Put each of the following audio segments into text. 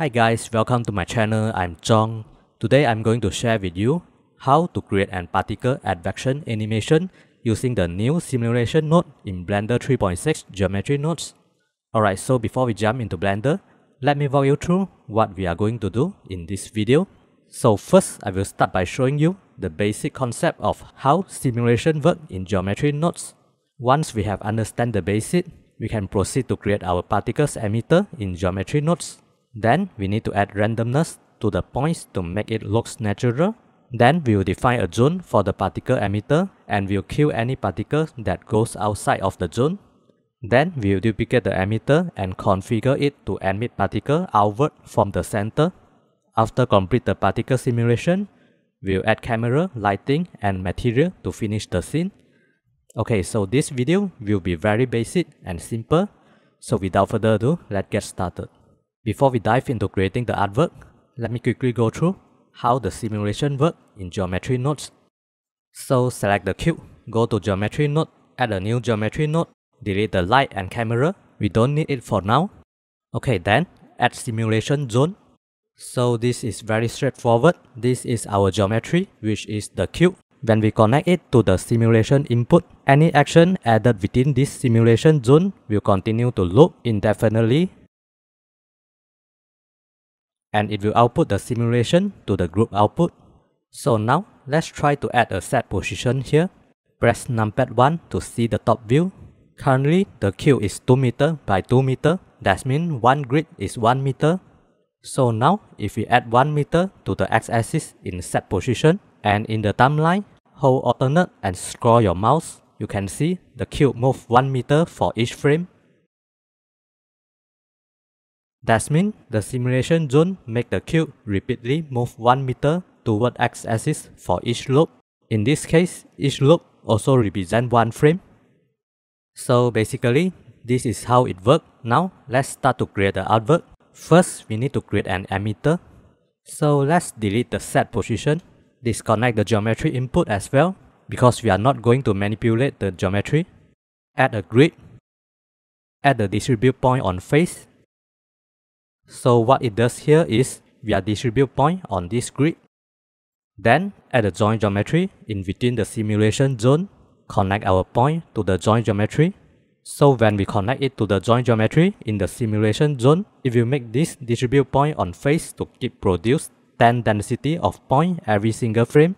Hi guys, welcome to my channel. I'm Zhong. Today I'm going to share with you how to create an particle advection animation using the new Simulation Node in Blender 3.6 Geometry Nodes. Alright, so before we jump into Blender, let me walk you through what we are going to do in this video. So first, I will start by showing you the basic concept of how simulation works in Geometry Nodes. Once we have understand the basic, we can proceed to create our particles emitter in Geometry Nodes. Then we need to add randomness to the points to make it looks natural. Then we will define a zone for the particle emitter and we will kill any particle that goes outside of the zone. Then we will duplicate the emitter and configure it to emit particle outward from the center. After complete the particle simulation, we will add camera, lighting and material to finish the scene. Okay, so this video will be very basic and simple. So without further ado, let's get started. Before we dive into creating the artwork, let me quickly go through how the simulation works in Geometry Nodes. So select the cube, go to Geometry Node, add a new Geometry Node, delete the light and camera, we don't need it for now. Okay, then add simulation zone. So this is very straightforward, this is our geometry, which is the cube. When we connect it to the simulation input, any action added within this simulation zone will continue to loop indefinitely, and it will output the simulation to the group output. So now, let's try to add a set position here. Press numpad 1 to see the top view. Currently, the cube is 2 meter by 2 meter. That means one grid is 1 meter. So now, if we add 1 meter to the x-axis in set position, and in the timeline, hold alternate and scroll your mouse, you can see the cube moves 1 meter for each frame. That means the simulation zone makes the cube repeatedly move 1 meter toward x-axis for each loop. In this case, each loop also represents one frame. So basically, this is how it works. Now, let's start to create the artwork. First, we need to create an emitter. So let's delete the set position. Disconnect the geometry input as well, because we are not going to manipulate the geometry. Add a grid. Add the distribute point on face. So what it does here is, we are distribute point on this grid. Then add a joint geometry in between the simulation zone. Connect our point to the joint geometry. So when we connect it to the joint geometry in the simulation zone, it will make this distribute point on face to keep produce 10 density of point every single frame.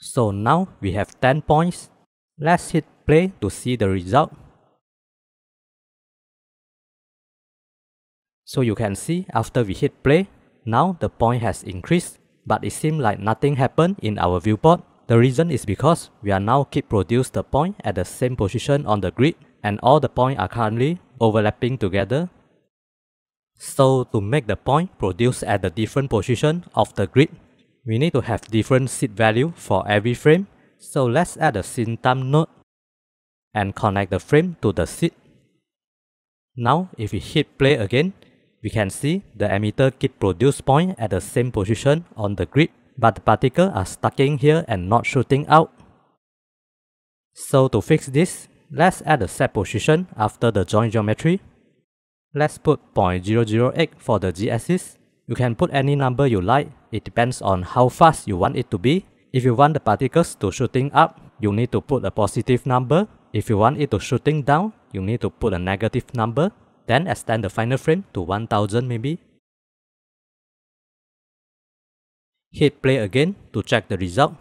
So now we have 10 points. Let's hit play to see the result. So you can see after we hit play, now the point has increased, but it seems like nothing happened in our viewport. The reason is because we are now keep produce the point at the same position on the grid, and all the points are currently overlapping together. So to make the point produce at the different position of the grid, we need to have different seed value for every frame. So let's add a Scene Time node and connect the frame to the seed. Now if we hit play again, we can see the emitter keep produce point at the same position on the grid, but the particles are stuck in here and not shooting out. So to fix this, let's add a set position after the joint geometry. Let's put 0.008 for the z-axis. You can put any number you like, it depends on how fast you want it to be. If you want the particles to shooting up, you need to put a positive number. If you want it to shooting down, you need to put a negative number. Then extend the final frame to 1000 maybe. Hit play again to check the result.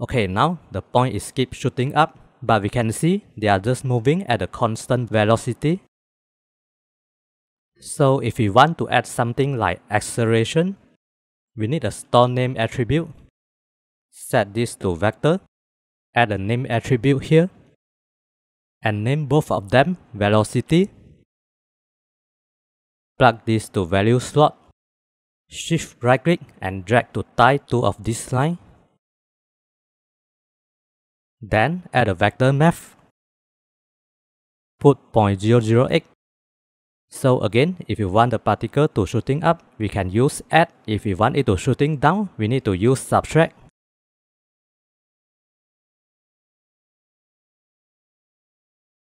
Okay, now the point is keep shooting up, but we can see they are just moving at a constant velocity. So if we want to add something like acceleration, we need a store name attribute. Set this to vector. Add a name attribute here. And name both of them velocity. Plug this to value slot. Shift right click and drag to tie two of this line. Then add a vector math. Put 0.008. So again, if you want the particle to shooting up, we can use add. If you want it to shooting down, we need to use subtract.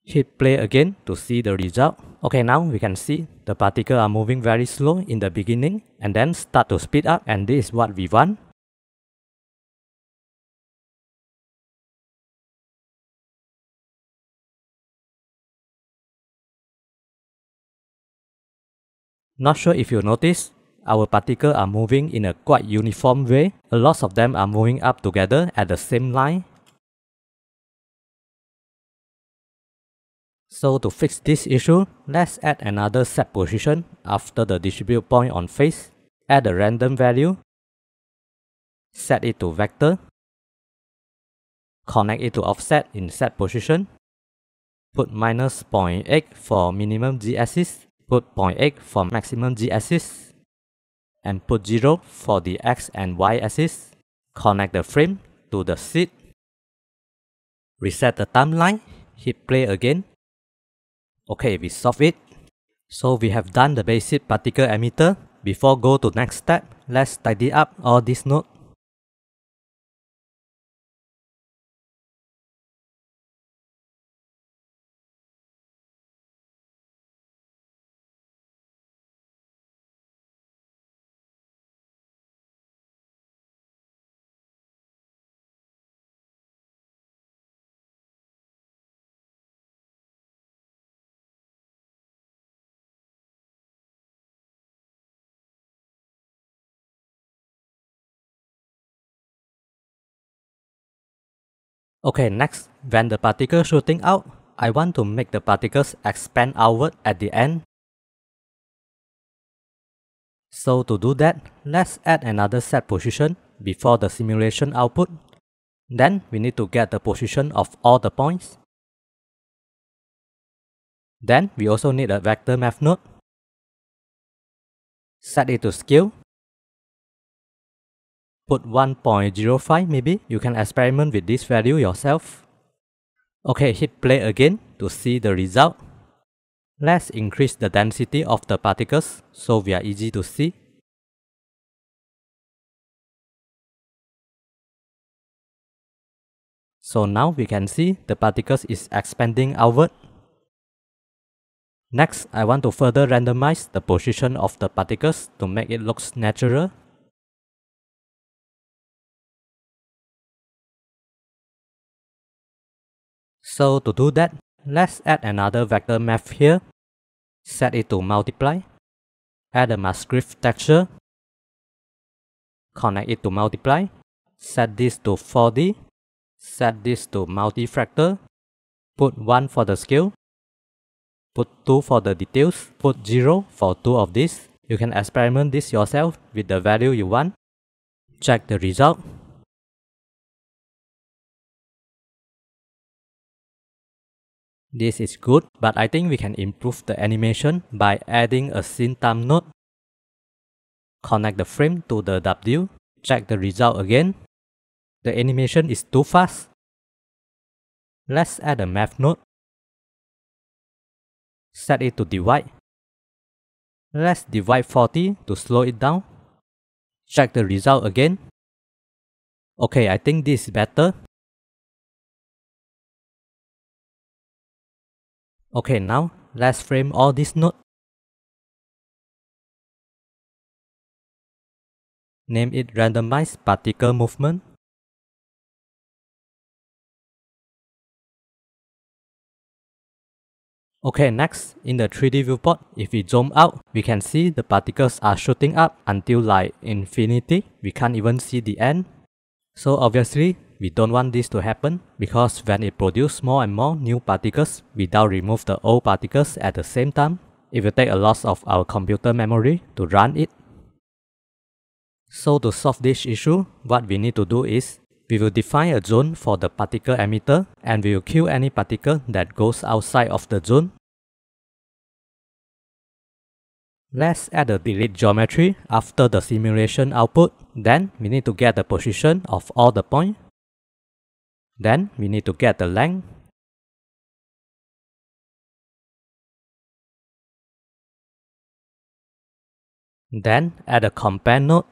Hit play again to see the result. Okay, now we can see the particles are moving very slow in the beginning and then start to speed up, and this is what we want. Not sure if you notice, our particles are moving in a quite uniform way. A lot of them are moving up together at the same line. So to fix this issue, let's add another set position after the distribute point on face. Add a random value. Set it to vector. Connect it to offset in set position. Put minus 0.8 for minimum z-axis. Put 0.8 for maximum z-axis. And put 0 for the x and y axis. Connect the frame to the seat. Reset the timeline. Hit play again. Okay, we solve it. So we have done the basic particle emitter. Before go to next step, let's tidy up all this node. Okay, next, when the particle shooting out, I want to make the particles expand outward at the end. So to do that, let's add another set position before the simulation output. Then we need to get the position of all the points. Then we also need a vector math node. Set it to scale. Put 1.05 maybe, you can experiment with this value yourself. Okay, hit play again to see the result. Let's increase the density of the particles so we are easy to see. So now we can see the particles is expanding outward. Next, I want to further randomize the position of the particles to make it look natural. So to do that, let's add another vector map here. Set it to multiply. Add a Musgrave texture. Connect it to multiply. Set this to 4D. Set this to multifractal. Put 1 for the scale. Put 2 for the details. Put 0 for 2 of these. You can experiment this yourself with the value you want. Check the result. This is good, but I think we can improve the animation by adding a Scene Time node. Connect the frame to the W. Check the result again. The animation is too fast. Let's add a Math node. Set it to divide. Let's divide 40 to slow it down. Check the result again. Okay, I think this is better. Okay, now let's frame all these nodes. Name it randomized particle movement. Okay, next, in the 3D viewport, if we zoom out, we can see the particles are shooting up until like infinity. We can't even see the end. So obviously, we don't want this to happen, because when it produces more and more new particles without remove the old particles at the same time, it will take a lot of our computer memory to run it. So to solve this issue, what we need to do is, we will define a zone for the particle emitter and we will kill any particle that goes outside of the zone. Let's add a delete geometry after the simulation output. Then we need to get the position of all the points. Then we need to get the length. Then add a compare node.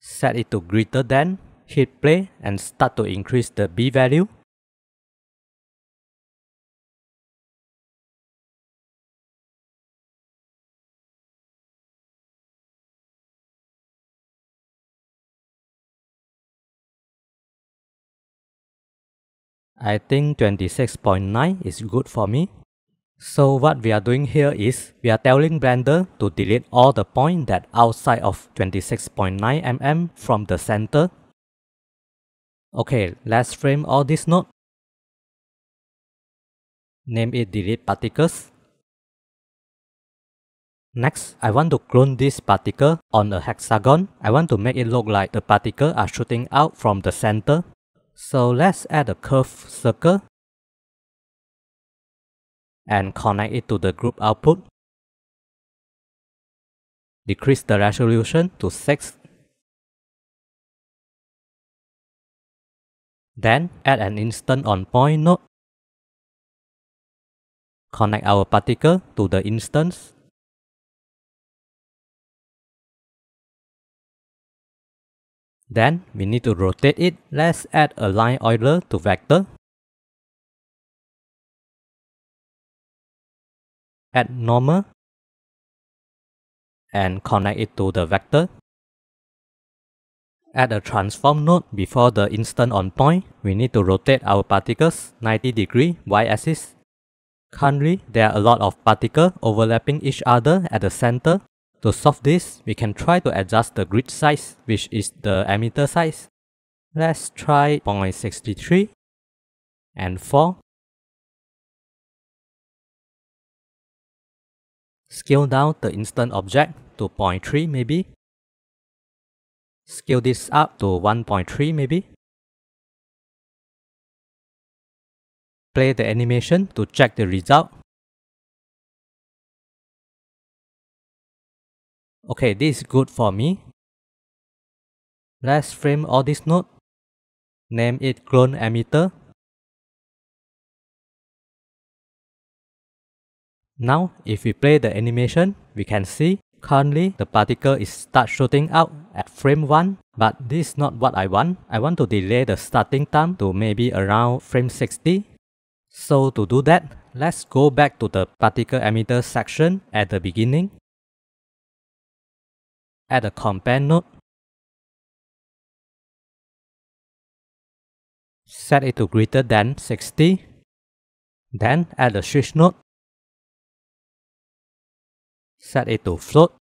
Set it to greater than. Hit play and start to increase the B value. I think 26.9 is good for me. So what we are doing here is, we are telling Blender to delete all the points that outside of 26.9 mm from the center. Okay, let's frame all this node. Name it delete particles. Next, I want to clone this particle on a hexagon. I want to make it look like the particles are shooting out from the center. So let's add a curved circle and connect it to the group output. Decrease the resolution to 6. Then add an instance on point node. Connect our particle to the instance. Then we need to rotate it. Let's add a line order to vector. Add normal and connect it to the vector. Add a transform node before the instant on point. We need to rotate our particles 90 degree y-axis. Currently, there are a lot of particles overlapping each other at the center. To solve this, we can try to adjust the grid size, which is the emitter size. Let's try 0.63 and 4. Scale down the instant object to 0.3 maybe. Scale this up to 1.3 maybe. Play the animation to check the result. Okay, this is good for me. Let's frame all this node. Name it clone emitter. Now, if we play the animation, we can see currently the particle is start shooting out at frame 1, but this is not what I want. I want to delay the starting time to maybe around frame 60. So to do that, let's go back to the particle emitter section at the beginning. Add a compare node. Set it to greater than 60. Then add a switch node. Set it to float.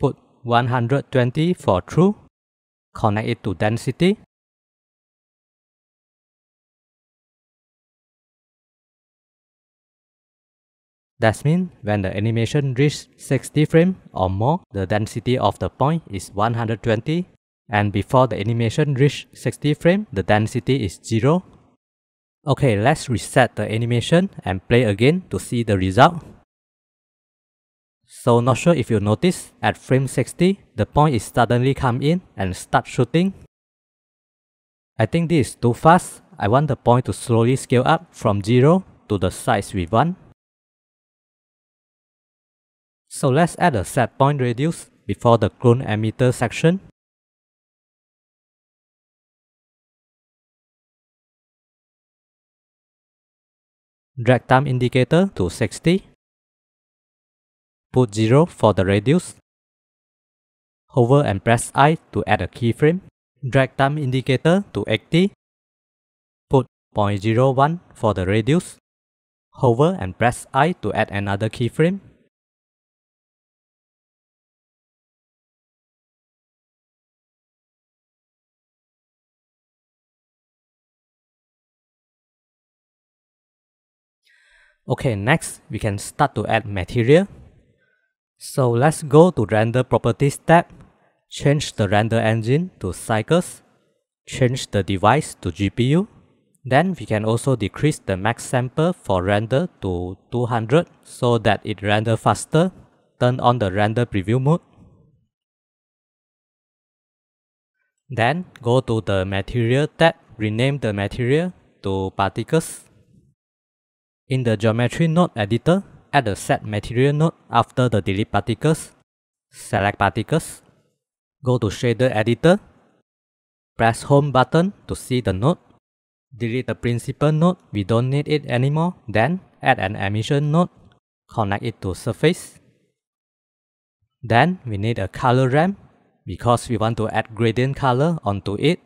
Put 120 for true. Connect it to density. That means when the animation reaches 60 frames or more, the density of the point is 120, and before the animation reaches 60 frames, the density is 0. Okay, let's reset the animation and play again to see the result. So not sure if you notice, at frame 60, the point is suddenly come in and start shooting. I think this is too fast. I want the point to slowly scale up from 0 to the size we want. So let's add a set point radius before the clone emitter section. Drag time indicator to 60. Put 0 for the radius. Hover and press I to add a keyframe. Drag time indicator to 80. Put 0.01 for the radius. Hover and press I to add another keyframe. Okay, next we can start to add material. So let's go to render properties tab. Change the render engine to Cycles. Change the device to GPU. Then we can also decrease the max sample for render to 200 so that it renders faster. Turn on the render preview mode. Then go to the material tab. Rename the material to particles. In the Geometry Node editor, add a set material node after the delete particles. Select particles. Go to shader editor. Press home button to see the node. Delete the principal node, we don't need it anymore. Then add an emission node. Connect it to surface. Then we need a color ramp because we want to add gradient color onto it.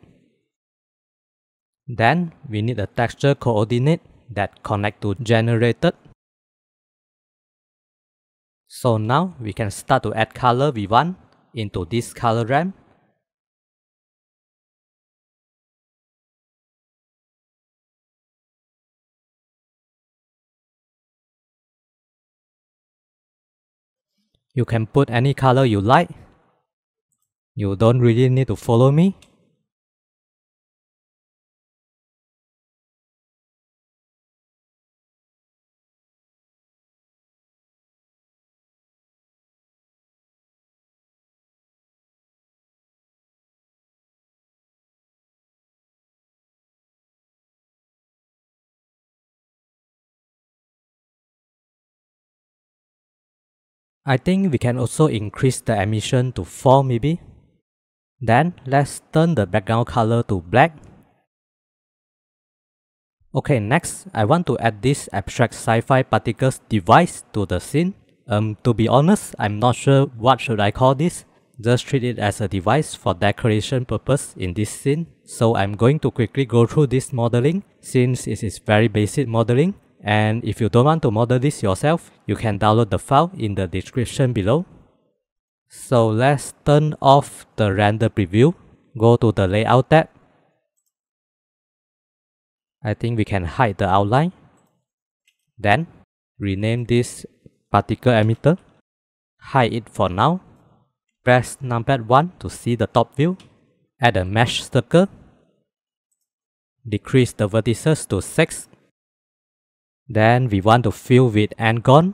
Then we need a texture coordinate that connect to generated. So now we can start to add color we want into this color ramp. You can put any color you like. You don't really need to follow me. I think we can also increase the emission to 4 maybe. Then let's turn the background color to black. Okay, next I want to add this abstract sci-fi particles device to the scene. To be honest, I'm not sure what should I call this. Just treat it as a device for decoration purpose in this scene. So I'm going to quickly go through this modeling since it is very basic modeling. And if you don't want to model this yourself, you can download the file in the description below. So let's turn off the render preview. Go to the layout tab. I think we can hide the outline. Then rename this particle emitter. Hide it for now. Press numpad 1 to see the top view. Add a mesh circle. Decrease the vertices to 6. Then we want to fill with N Gon.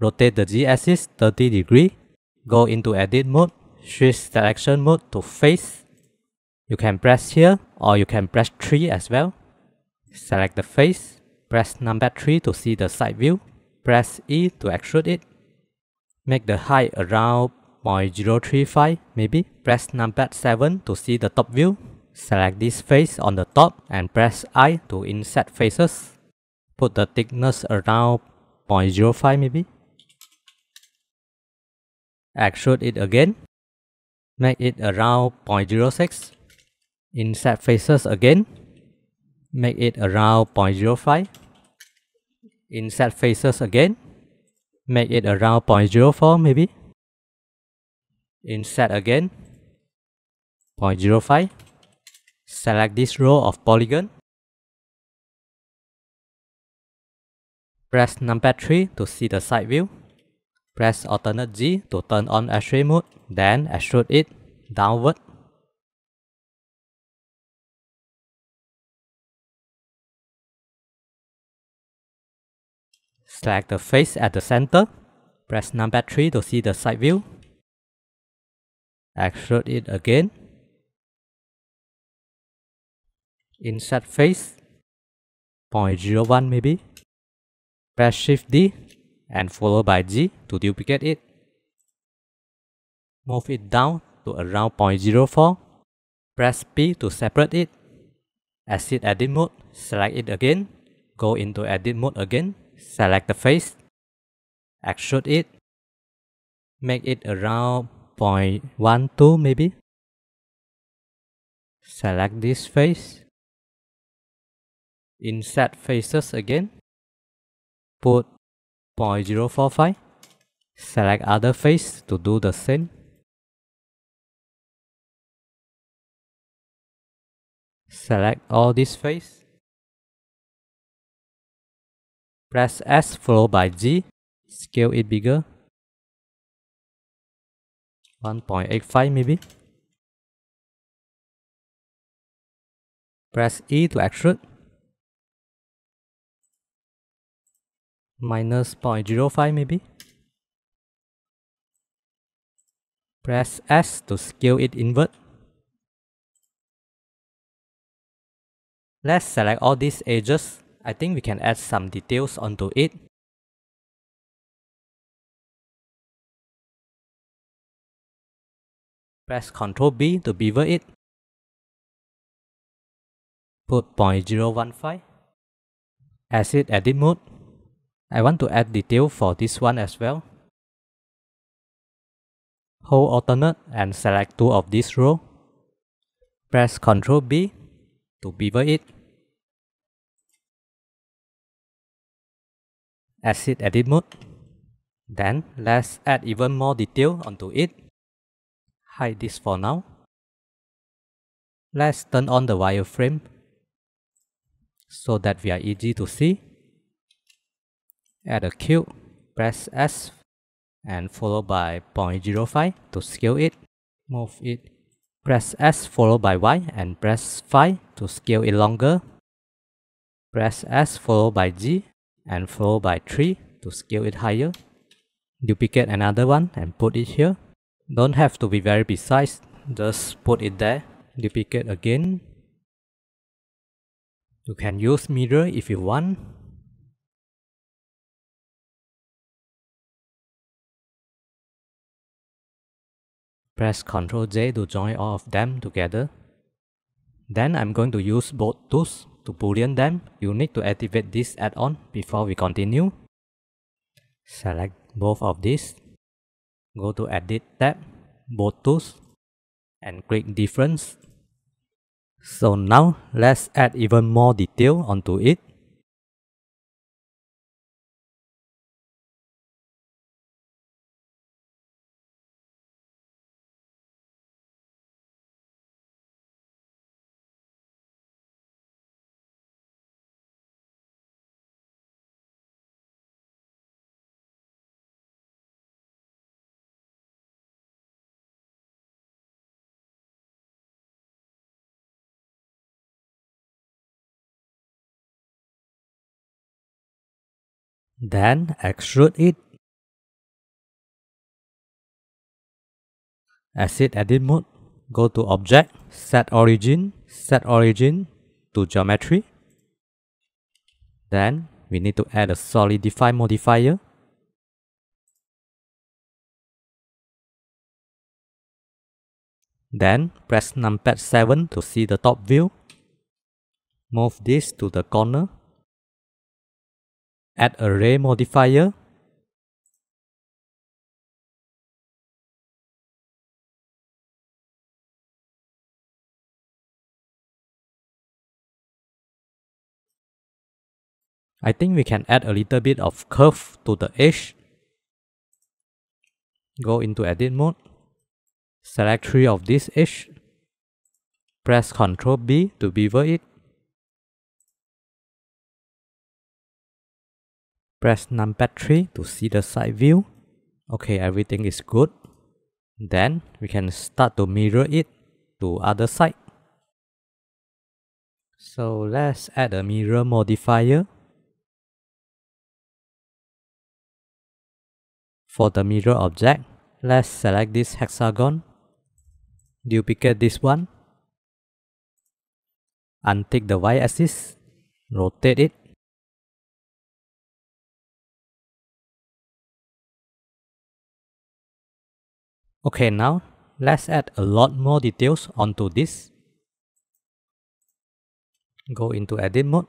Rotate the z-axis 30 degree. Go into edit mode. Switch selection mode to face. You can press here or you can press 3 as well. Select the face. Press numpad 3 to see the side view. Press E to extrude it. Make the height around 0.035 maybe. Press numpad 7 to see the top view. Select this face on the top and press I to insert faces. Put the thickness around 0.05 maybe. Extrude it again. Make it around 0.06. Insert faces again. Make it around 0.05. Insert faces again. Make it around 0.04 maybe. Insert again. 0.05. Select this row of polygon. Press numpad 3 to see the side view. Press alternate G to turn on extrude mode, then extrude it downward. Select the face at the center. Press numpad 3 to see the side view. Extrude it again. Insert face. 0.01 maybe. Press Shift D and followed by G to duplicate it. Move it down to around 0.04. Press P to separate it. Exit edit mode. Select it again. Go into edit mode again. Select the face. Extrude it. Make it around 0.12 maybe. Select this face. Insert faces again. Put 0.045. Select other face to do the same. Select all this face. Press S followed by G. Scale it bigger. 1.85 maybe. Press E to extrude. -0.05 maybe. Press S to scale it inward. Let's select all these edges. I think we can add some details onto it. Press Ctrl B to bevel it. Put 0.015. Exit edit mode. I want to add detail for this one as well. Hold alternate and select two of this row. Press Ctrl B. to pivot it. Exit edit mode. Then let's add even more detail onto it. Hide this for now. Let's turn on the wireframe so that we are easy to see. Add a cube, press S and followed by 0.05 to scale it. Move it. Press S followed by Y and press 5 to scale it longer. Press S followed by G and followed by 3 to scale it higher. Duplicate another one and put it here. Don't have to be very precise, just put it there. Duplicate again. You can use mirror if you want. Press Ctrl J to join all of them together. Then I'm going to use both tools to boolean them. You need to activate this add-on before we continue. Select both of these. Go to Edit tab, both tools, and click Difference. So now let's add even more detail onto it. Then extrude it. Exit edit mode. Go to object, set origin to geometry. Then we need to add a solidify modifier. Then press numpad 7 to see the top view. Move this to the corner. Add array modifier. I think we can add a little bit of curve to the edge. Go into edit mode. Select 3 of this edge. Press Ctrl B to pivot it. Press numpad 3 to see the side view. Okay, everything is good. Then we can start to mirror it to other side. So let's add a mirror modifier. For the mirror object, let's select this hexagon. Duplicate this one. Untick the y-axis. Rotate it. Okay, now let's add a lot more details onto this. Go into edit mode.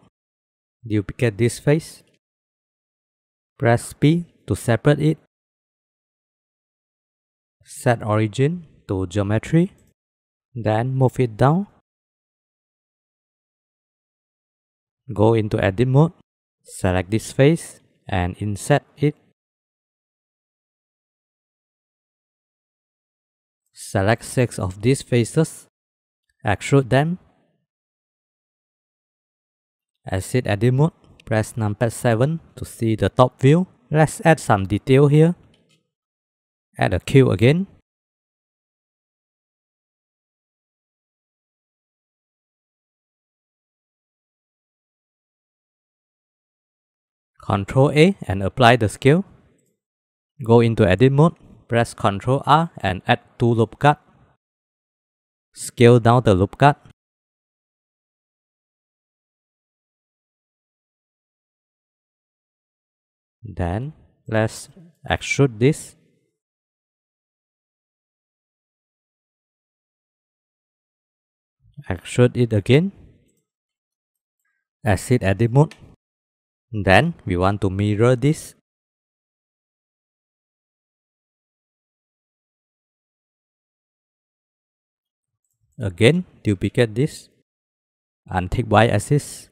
Duplicate this face. Press P to separate it. Set origin to geometry. Then move it down. Go into edit mode. Select this face and insert it. Select 6 of these faces, extrude them. Exit edit mode, press numpad 7 to see the top view. Let's add some detail here. Add a cube again. Ctrl A and apply the scale. Go into edit mode. Press Ctrl R and add 2 loop cut. Scale down the loop cut. Then let's extrude this. Extrude it again. Exit edit mode. Then we want to mirror this. Again, duplicate this. and take y-axis,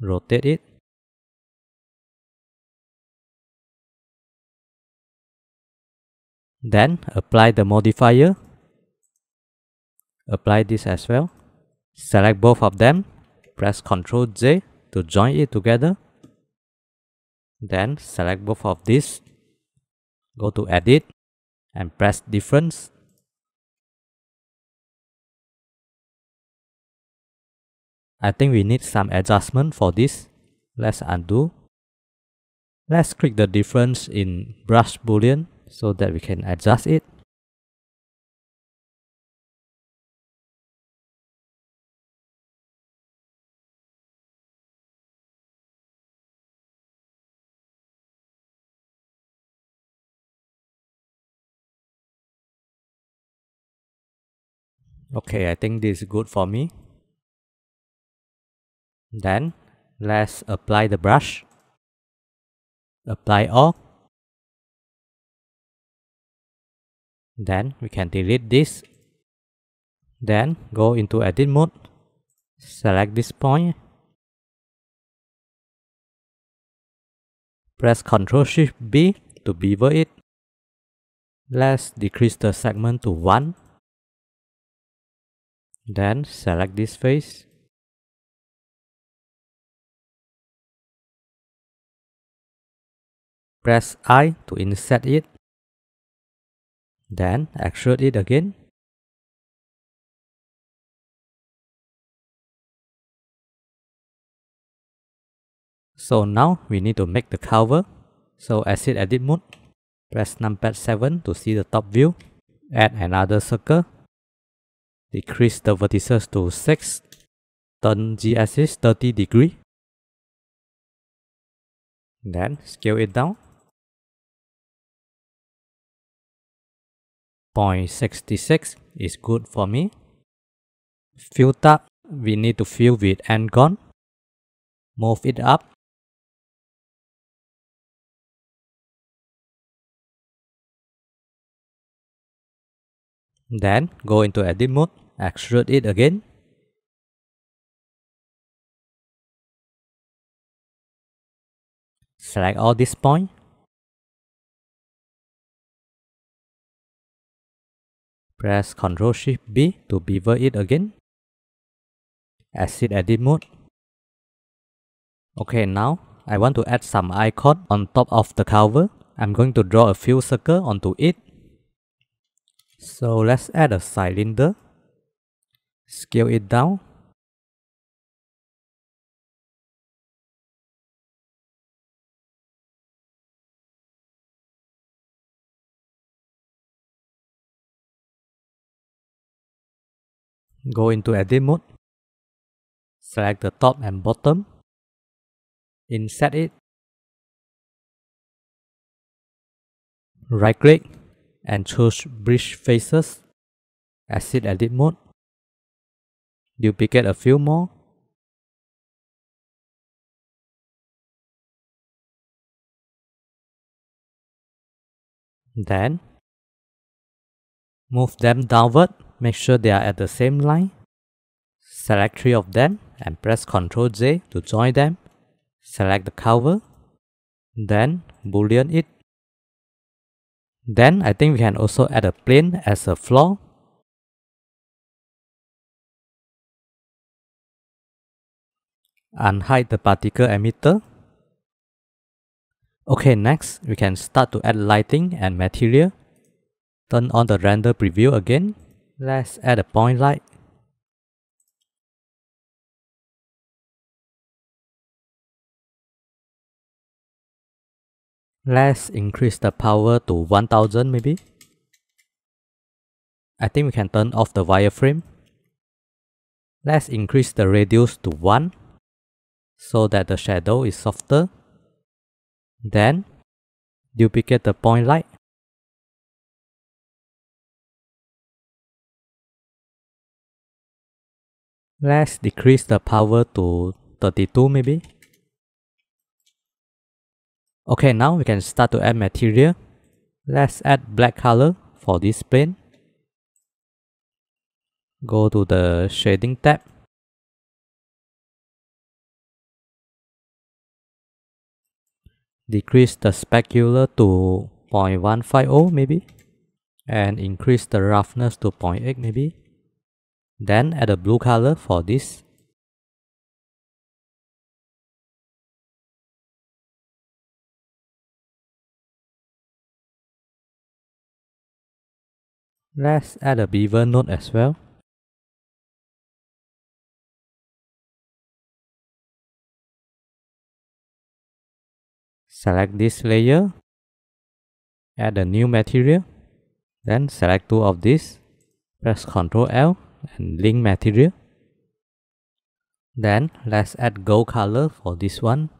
rotate it. Then apply the modifier, apply this as well. Select both of them, press Ctrl J to join it together. Then select both of these, go to Edit and press Difference. I think we need some adjustment for this. Let's undo. Let's click the difference in brush boolean so that we can adjust it. Okay, I think this is good for me. Then let's apply the brush, apply all. Then we can delete this. Then go into edit mode, select this point, press Ctrl Shift B to bevel it. Let's decrease the segment to 1. Then select this face. Press I to insert it. Then extrude it again. So now we need to make the cover. So exit edit mode. Press numpad 7 to see the top view. Add another circle. Decrease the vertices to 6. Turn G-axis 30 degree. Then scale it down. 0.66 is good for me. Fill tab, we need to fill with N Gon. Move it up. Then go into edit mode, extrude it again. Select all these points. Press Ctrl Shift B to bevel it again. Exit edit mode. Okay, now I want to add some icon on top of the cover. I'm going to draw a few circles onto it. So let's add a cylinder. Scale it down. Go into edit mode, select the top and bottom, insert it, right click and choose bridge faces, exit edit mode, duplicate a few more, then move them downward. Make sure they are at the same line. Select 3 of them and press Ctrl J to join them. Select the cover. Then boolean it. Then I think we can also add a plane as a floor. And hide the particle emitter. Okay, next we can start to add lighting and material. Turn on the render preview again. Let's add a point light. Let's increase the power to 1000 maybe. I think we can turn off the wireframe. Let's increase the radius to 1 so that the shadow is softer. Then duplicate the point light. Let's decrease the power to 32 maybe. Okay, now we can start to add material. Let's add black color for this plane. Go to the shading tab. Decrease the specular to 0.150 maybe, and increase the roughness to 0.8 maybe. Then add a blue color for this. Let's add a beaver node as well. Select this layer, add a new material, then select two of these, press Ctrl L and link material. Then let's add gold color for this one.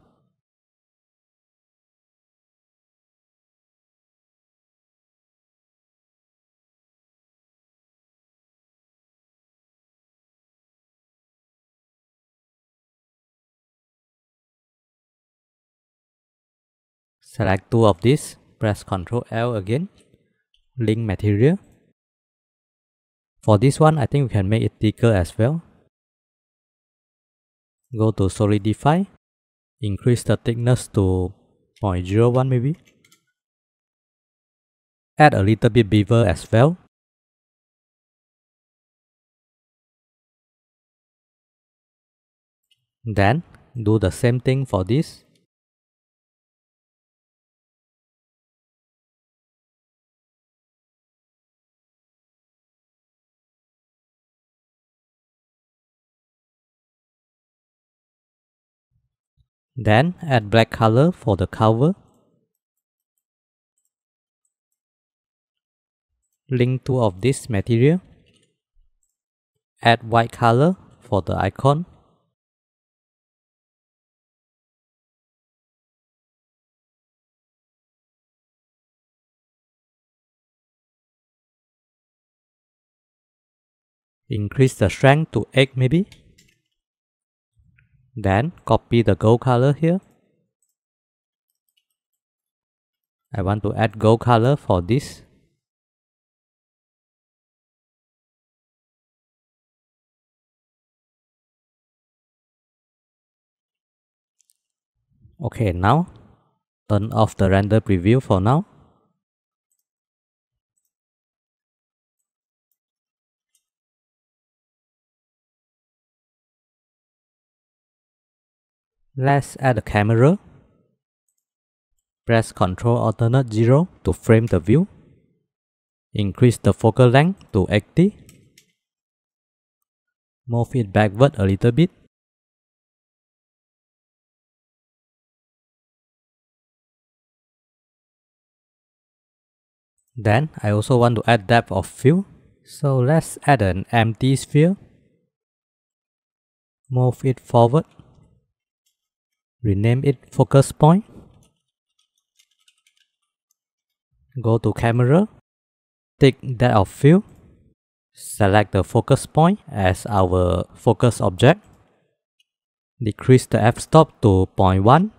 Select two of these, press Ctrl L again, link material. For this one, I think we can make it thicker as well. Go to Solidify, increase the thickness to 0.01 maybe. Add a little bit beaver as well. Then do the same thing for this. Then add black color for the cover. Link two of this material. Add white color for the icon. Increase the strength to 8 maybe. Then copy the gold color here. I want to add gold color for this. Okay, now turn off the render preview for now. Let's add a camera. Press Ctrl Alternate 0 to frame the view. Increase the focal length to 80. Move it backward a little bit. Then I also want to add depth of field. So let's add an empty sphere. Move it forward. Rename it focus point. Go to camera, take that of field, select the focus point as our focus object. Decrease the f-stop to 0.1.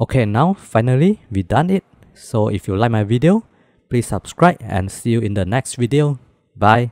Okay, now finally we done it. So if you like my video, please subscribe and see you in the next video. Bye.